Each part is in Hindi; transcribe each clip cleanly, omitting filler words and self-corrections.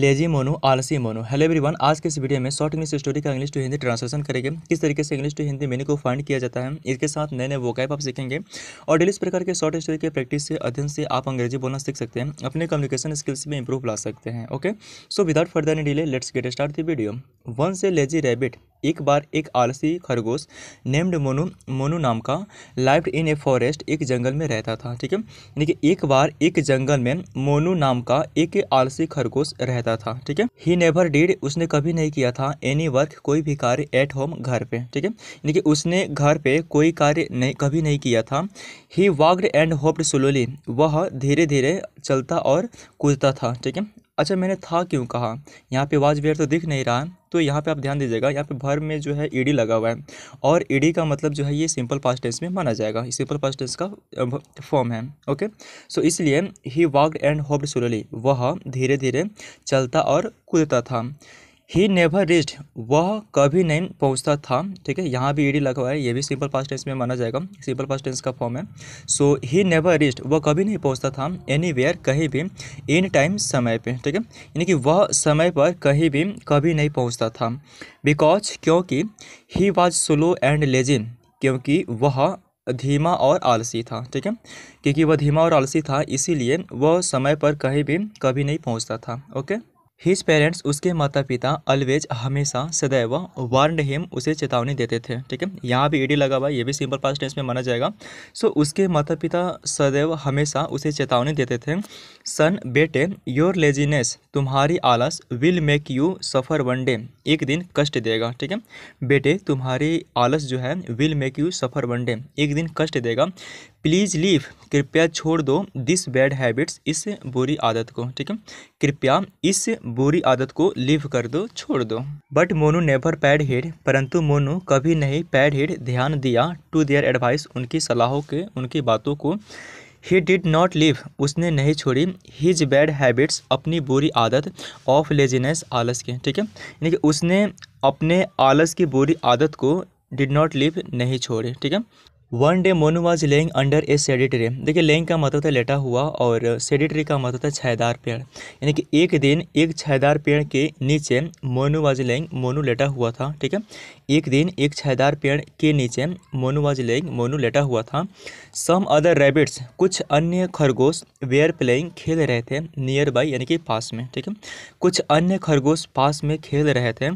लेजी मोनू, आलसी मोनू। हेलो एवरीवन, आज के इस वीडियो में शॉर्ट इंग्लिश स्टोरी का इंग्लिश टू हिंदी ट्रांसलेशन करेंगे। किस तरीके से इंग्लिश टू हिंदी मीनिंग को फाइंड किया जाता है, इसके साथ नए नए वोकैब आप सीखेंगे और डेली इस प्रकार के शॉर्ट स्टोरी के प्रैक्टिस से, अध्ययन से आप अंग्रेजी बोलना सीख सकते हैं, अपने कम्युनिकेशन स्किल्स में इंप्रूव ला सकते हैं। Okay, so without further any delay let's get start the video. Once a lazy rabbit, एक बार एक आलसी खरगोश नेम्ड मोनू, मोनू नाम का, लाइव्ड इन ए फॉरेस्ट, एक जंगल में रहता था। ठीक है, यानी कि एक बार एक जंगल में मोनू नाम का एक आलसी खरगोश रहता था। ठीक है, ही नेवर डिड, उसने कभी नहीं किया था, एनी वर्क, कोई भी कार्य, एट होम, घर पे। ठीक है, यानी कि उसने घर पे कोई कार्य नहीं, कभी नहीं किया था। He walked and hopped slowly, वह धीरे धीरे चलता और कूदता था। ठीक है, अच्छा मैंने था क्यों कहा, यहाँ पे वाज वेयर तो दिख नहीं रहा है, तो यहाँ पे आप ध्यान दीजिएगा, यहाँ पे भर में जो है ईडी लगा हुआ है और ईडी का मतलब जो है ये सिंपल पास्ट टेंस में माना जाएगा, सिंपल पास्ट टेंस का फॉर्म है। ओके, सो इसलिए ही वॉक्ड एंड होप्ड स्लोली, वह धीरे धीरे चलता और कूदता था। ही नेवर रीच्ड, वह कभी नहीं पहुंचता था। ठीक है, यहाँ भी ईडी लगा हुआ है, ये भी सिंपल पास्ट टेंस में माना जाएगा, सिंपल पास्ट टेंस का फॉर्म है। सो ही नेवर रीच्ड, वह कभी नहीं पहुंचता था, एनीवेयर, कहीं भी, इन टाइम, समय पे। ठीक है, यानी कि वह समय पर कहीं भी कभी नहीं पहुंचता था। बिकॉज, क्योंकि, he was slow and lazy, क्योंकि वह धीमा और आलसी था। ठीक है, क्योंकि वह धीमा और आलसी था, इसीलिए वह समय पर कहीं भी कभी नहीं पहुँचता था। ओके, हिज पेरेंट्स, उसके माता पिता, अलवेज, हमेशा, सदैव, वार्न्ड हिम, उसे चेतावनी देते थे। ठीक है, यहाँ भी ईडी लगा हुआ है, ये भी सिंपल पास्ट टेंस में माना जाएगा। सो उसके माता पिता सदैव हमेशा उसे चेतावनी देते थे। सन, बेटे, योर लेजीनेस, तुम्हारी आलस, will make you suffer one day, एक दिन कष्ट देगा। ठीक है, बेटे तुम्हारी आलस जो है will make you suffer one day, एक दिन कष्ट देगा। प्लीज़ लीव, कृपया छोड़ दो, दिस बैड हैबिट्स, इस बुरी आदत को। ठीक है, कृपया इस बुरी आदत को लीव कर दो, छोड़ दो। But Monu never paid heed, परंतु मोनू कभी नहीं पैड हिड, ध्यान दिया, टू देयर एडवाइस, उनकी सलाहों के, उनकी बातों को। ही डिड नॉट लीव, उसने नहीं छोड़ी, हिज बैड हैबिट्स, अपनी बुरी आदत, ऑफ लेजीनेस, आलस की। ठीक है, यानी कि उसने अपने आलस की बुरी आदत को डिड नॉट लीव, नहीं छोड़ी। ठीक है, one day Monu was lying under a shady tree, देखिए लेइंग का मतलब था लेटा हुआ और सेडी ट्री का मतलब था छायादार पेड़, यानी कि एक दिन एक छायादार पेड़ के नीचे मोनू वाज लेइंग, मोनू लेटा हुआ था। ठीक है, एक दिन एक छायादार पेड़ के नीचे मोनू वाज लेइंग, मोनू लेटा हुआ था। सम अदर रैबिट्स, कुछ अन्य खरगोश, वेयर प्लेइंग, खेल रहे थे, नियर बाई, यानी कि पास में। ठीक है, कुछ अन्य खरगोश पास में खेल रहे थे।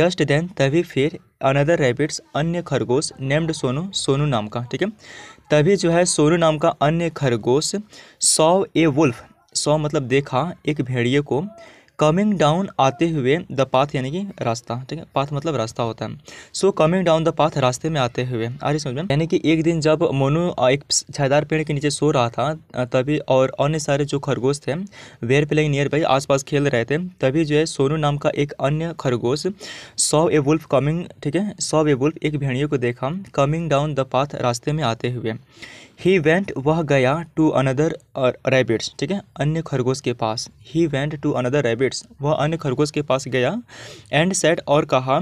जस्ट देन, तभी फिर, अनदर रैबिट्स, अन्य खरगोश, नेम्ड सोनू, सोनू नाम का। ठीक है, तभी जो है सोनू नाम का अन्य खरगोश, सॉ ए वुल्फ, सॉ मतलब देखा, एक भेड़िए को, कमिंग डाउन, आते हुए, द पाथ, यानी कि रास्ता। ठीक है, पाथ मतलब रास्ता होता है। So coming down the path, रास्ते में आते हुए, आ रही समझ में। यानी कि एक दिन जब मोनू एक छायादार पेड़ के नीचे सो रहा था, तभी और अन्य सारे जो खरगोश थे वेयर प्लेइंग, नियर बाई, आसपास खेल रहे थे, तभी जो है सोनू नाम का एक अन्य खरगोश, सॉ ए वुल्फ कमिंग, ठीक है, सॉ ए वुल्फ, एक भेड़िए को देखा, कमिंग डाउन द पाथ, रास्ते में आते हुए। ही वेंट, वह गया, टू अनदर रैबिट्स, ठीक है, अन्य खरगोश के पास। He went to another rabbits, वह अन्य खरगोश के पास गया। एंड सेड, और कहा,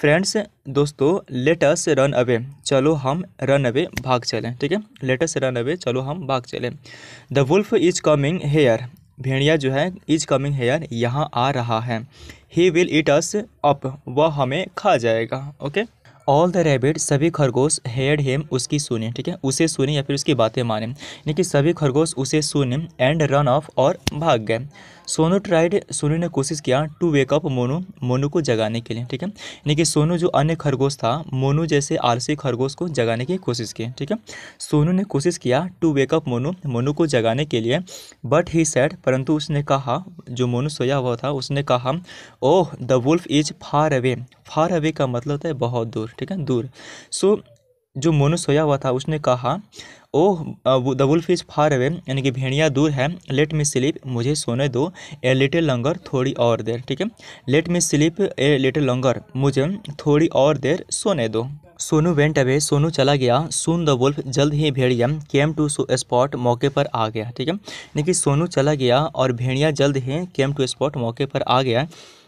फ्रेंड्स, दोस्तों, लेट अस रन अवे, चलो हम रन अवे, भाग चलें। ठीक है, लेट अस रन अवे, चलो हम भाग चलें। The wolf is coming here, भेड़िया जो है इज कमिंग हेयर, यहाँ आ रहा है। He will eat us up, वह हमें खा जाएगा। ओके, ऑल द रैबिट, सभी खरगोश, हेयर्ड हिम, उसकी सुने, ठीक है, उसे सुने या फिर उसकी बातें माने, यानी कि सभी खरगोश उसे सुने। एंड रन ऑफ, और भाग गए। सोनू ट्राइड, सोनू ने कोशिश किया, टू वेकअप मोनू, मोनू को जगाने के लिए। ठीक है, यानी कि सोनू जो अन्य खरगोश था, मोनू जैसे आलसी खरगोश को जगाने की कोशिश की। ठीक है, सोनू ने कोशिश किया टू वेकअप मोनू, मोनू को जगाने के लिए। बट ही सेड, परंतु उसने कहा, जो मोनू सोया हुआ था उसने कहा, oh the wolf is far away, far away का मतलब होता है बहुत दूर। ठीक है, दूर। सो जो मोनू सोया हुआ था उसने कहा, oh the wolf is far away, यानी कि भेड़िया दूर है, लेट मी स्लीप, मुझे सोने दो, ए लिटिल लंगर, थोड़ी और देर। ठीक है, let me sleep a little longer, मुझे थोड़ी और देर सोने दो। सोनू वेंट अवे, सोनू चला गया। सून द वुल्फ, जल्द ही भेड़िया, केम टू स्पॉट, मौके पर आ गया। ठीक है, यानी कि सोनू चला गया और भेड़िया जल्द ही केम टू स्पॉट, मौके पर आ गया।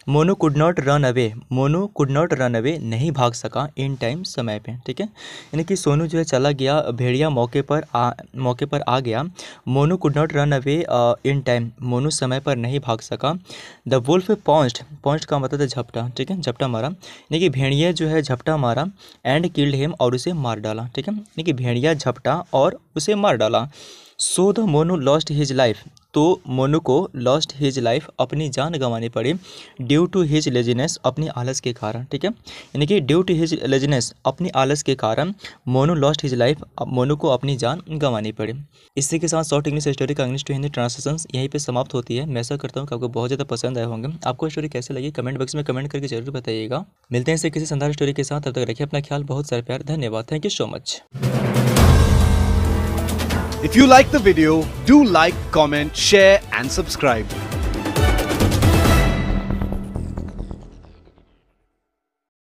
Monu could not run away, Monu could not run away नहीं भाग सका इन टाइम समय पे, ठीक है। यानी कि सोनू जो है चला गया, भेड़िया मौके पर आ गया। Monu could not run away in time, Monu समय पर नहीं भाग सका। द वुल्फ पॉन्च्ड, पॉन्च्ड का मतलब है झपटा, ठीक है, झपटा मारा। यानी कि भेड़िया जो है झपटा मारा। एंड किल्ड हिम, और उसे मार डाला, ठीक है। यानी कि भेड़िया झपटा और उसे मार डाला। So the Monu lost his life, तो मोनू को लॉस्ट हिज लाइफ अपनी जान गंवानी पड़ी। ड्यू टू हिज लेजीनेस, अपनी आलस के कारण, ठीक है। यानी कि ड्यू टू हिज लेजीनेस, अपनी आलस के कारण Monu lost his life, Monu को अपनी जान गंवानी पड़ी। इसी के साथ शॉर्ट इंग्लिश स्टोरी का इंग्लिश टू हिंदी ट्रांसलेशंस यहीं पे समाप्त होती है। मैं ऐसा करता हूँ कि आपको बहुत ज़्यादा पसंद आए होंगे। आपको स्टोरी कैसे लगी कमेंट बॉक्स में कमेंट करके जरूर बताइएगा। मिलते हैं इसे किसी शानदार स्टोरी के साथ। तब तक रखिए अपना ख्याल, बहुत सारे प्यार, धन्यवाद, thank you so much. If you like the video, do like, comment, share and subscribe.